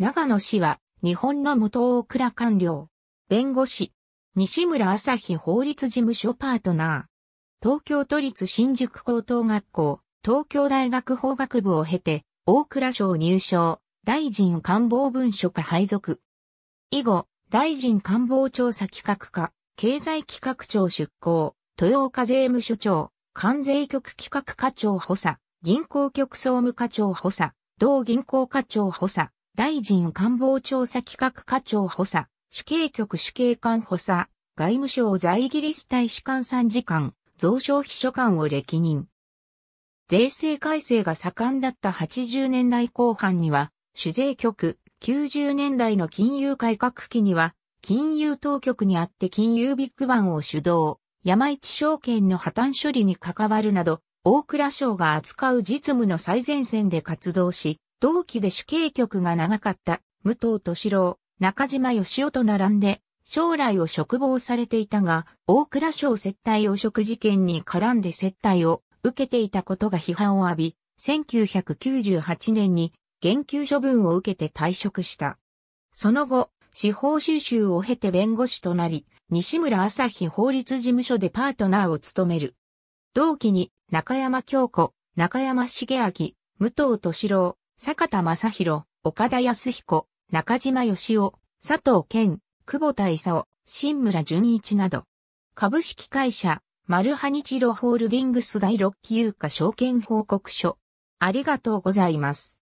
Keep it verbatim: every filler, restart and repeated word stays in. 長野氏は、日本の元大蔵官僚、弁護士、西村朝日法律事務所パートナー、東京都立新宿高等学校、東京大学法学部を経て、大蔵省入省、大臣官房文書課配属。以後、大臣官房調査企画課、経済企画庁出向、豊岡税務署長、関税局企画課長補佐、銀行局総務課長補佐、同銀行課長補佐、大臣官房調査企画課長補佐、主計局主計官補佐、外務省在イギリス大使館参事官、蔵省秘書官を歴任。税制改正が盛んだったはちじゅうねんだいこう半には、主税局、きゅうじゅうねんだいの金融改革期には、金融当局にあって金融ビッグバンを主導、山一証券の破綻処理に関わるなど、大蔵省が扱う実務の最前線で活動し、同期で主計局が長かった、武藤敏郎、中島義夫と並んで、将来を嘱望されていたが、大蔵省接待汚職事件に絡んで接待を受けていたことが批判を浴び、せんきゅうひゃくきゅうじゅうはちねんに、減給処分を受けて退職した。その後、司法修習を経て弁護士となり、西村朝日法律事務所でパートナーを務める。同期に中山京子、中山茂明、武藤敏郎、坂田正宏、岡田康彦、中島義夫、佐藤健、久保田勲、新村純一など、株式会社、マルハニチロホールディングス第ろっきゆうか証券報告書。ありがとうございます。